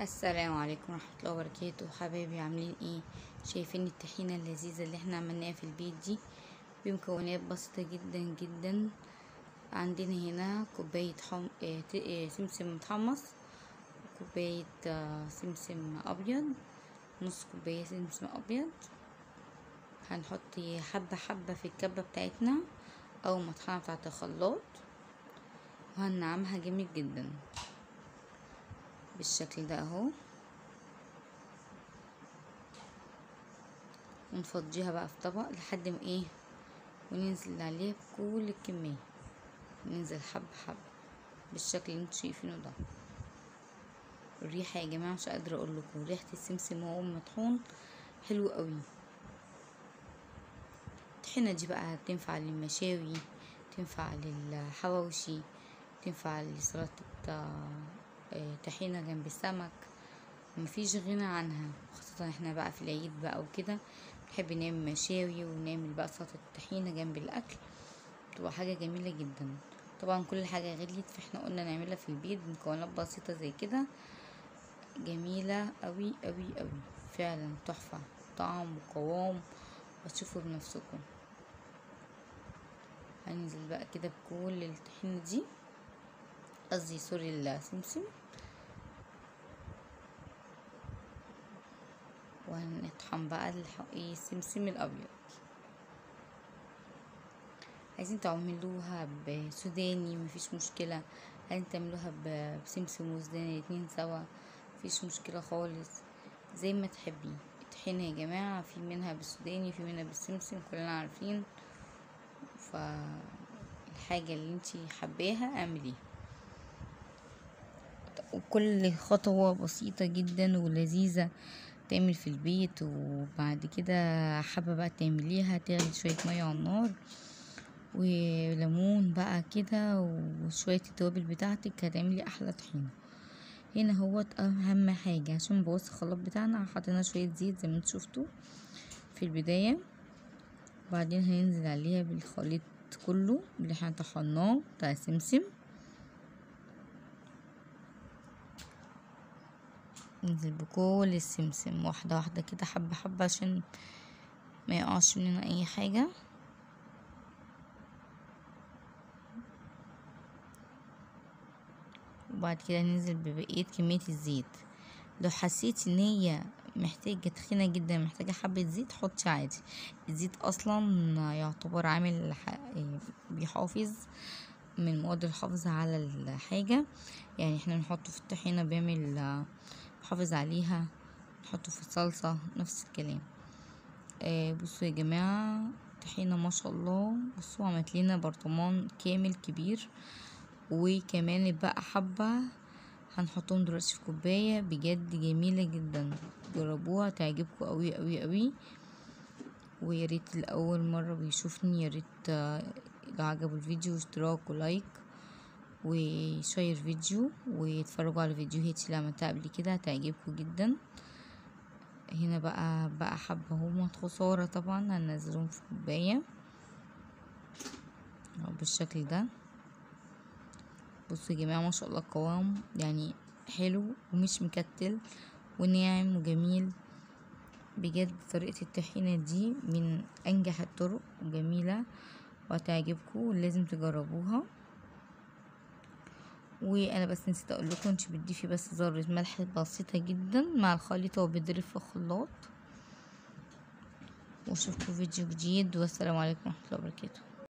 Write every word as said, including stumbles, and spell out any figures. السلام عليكم ورحمه الله وبركاته. حبايبي عاملين ايه؟ شايفين الطحينه اللذيذه اللي احنا عملناها في البيت دي بمكونات بسيطه جدا جدا. عندنا هنا كوبايه حم... اه ت... اه سمسم متحمص، كوبايه اه سمسم ابيض، نص كوبايه سمسم ابيض. هنحط حبه حبه في الكبه بتاعتنا او المطحنه بتاعه الخلاط، وهنعمها جميل جدا بالشكل ده اهو، ونفضيها بقى في طبق لحد ما ايه، وننزل عليها بكل الكميه، ننزل حبه حبه بالشكل اللي انتوا شايفينه ده. الريحه يا جماعه مش قادره اقول لكم، ريحه السمسم وهو مطحون حلو قوي. الطحينه دي بقى تنفع للمشاوي، تنفع للحواوشي، تنفع لسلطه طحينه جنب السمك، مفيش غنى عنها، خاصه احنا بقى في العيد بقى وكده بنحب نعمل مشاوي ونعمل بقى سلطه الطحينه جنب الاكل، بتبقى حاجه جميله جدا. طبعا كل حاجه غليت، فاحنا قلنا نعملها في البيت بمكونات بسيطه زي كده، جميله قوي قوي قوي فعلا، تحفه طعم وقوام، هتشوفوا بنفسكم. هننزل بقى كده بكل الطحينه دي، قصدي سوري السمسم، وهنطحن بقى ايه السمسم الابيض. عايزين تعملوها بسوداني مفيش مشكله، عايزين تعملوها بسمسم وسوداني الاتنين سوا مفيش مشكله خالص، زي ما تحبي. الطحينه يا جماعه في منها بالسوداني وفي منها بالسمسم، كلنا عارفين، فالحاجه اللي انتي حباها اعمليها. وكل خطوة بسيطة جدا ولذيذة تعمل في البيت. وبعد كده حابة بقى تعمليها، تغلي شوية مية على النار وليمون بقى كده وشوية التوابل بتاعتك، هتعملي احلى طحينة. هنا هو اهم حاجة عشان نبوظ الخلاط بتاعنا، حطينا شوية زيت زي ما انتوا شفتوا في البداية، وبعدين هننزل عليها بالخليط كله اللي احنا طحناه بتاع السمسم، ننزل بكل السمسم واحده واحده كده حبه حبه عشان ما يقعش مننا اي حاجه. وبعد كده ننزل ببقيه كميه الزيت. لو حسيتي ان هي محتاجه تخينه جدا، محتاجه حبه زيت، حطي عادي. الزيت اصلا يعتبر عامل بيحافظ من المواد الحافظه على الحاجه، يعني احنا نحطه في الطحينه بيعمل حافظ عليها، نحطه في الصلصة نفس الكلام. آه بصوا يا جماعة طحينة ما شاء الله، بصوا عملت لنا برطمان كامل كبير، وكمان بقى حبة هنحطهم دلوقتي في كوباية، بجد جميلة جدا، جربوها تعجبكم قوي قوي قوي. ويا ريت الأول مرة بيشوفني، يا ريت لو عجبوا الفيديو اشتراك ولايك وشير فيديو، ويتفرجوا على فيديوهاتي اللي عملتها قبل كده، هتعجبكم جدا. هنا بقى بقى حبه هما خساره طبعا، هننزلهم في كوبايه بالشكل ده. بصوا يا جماعه ما شاء الله القوام يعني حلو ومش مكتل وناعم وجميل، بجد طريقه الطحينه دي من انجح الطرق وجميله وهتعجبكم، لازم تجربوها. وانا بس نسيت اقول لكم، انت بتضيفي بس ذره ملح بسيطه جدا مع الخليط وهو بيتضرب في الخلاط. واشوفكم فيديو جديد، والسلام عليكم ورحمه الله وبركاته.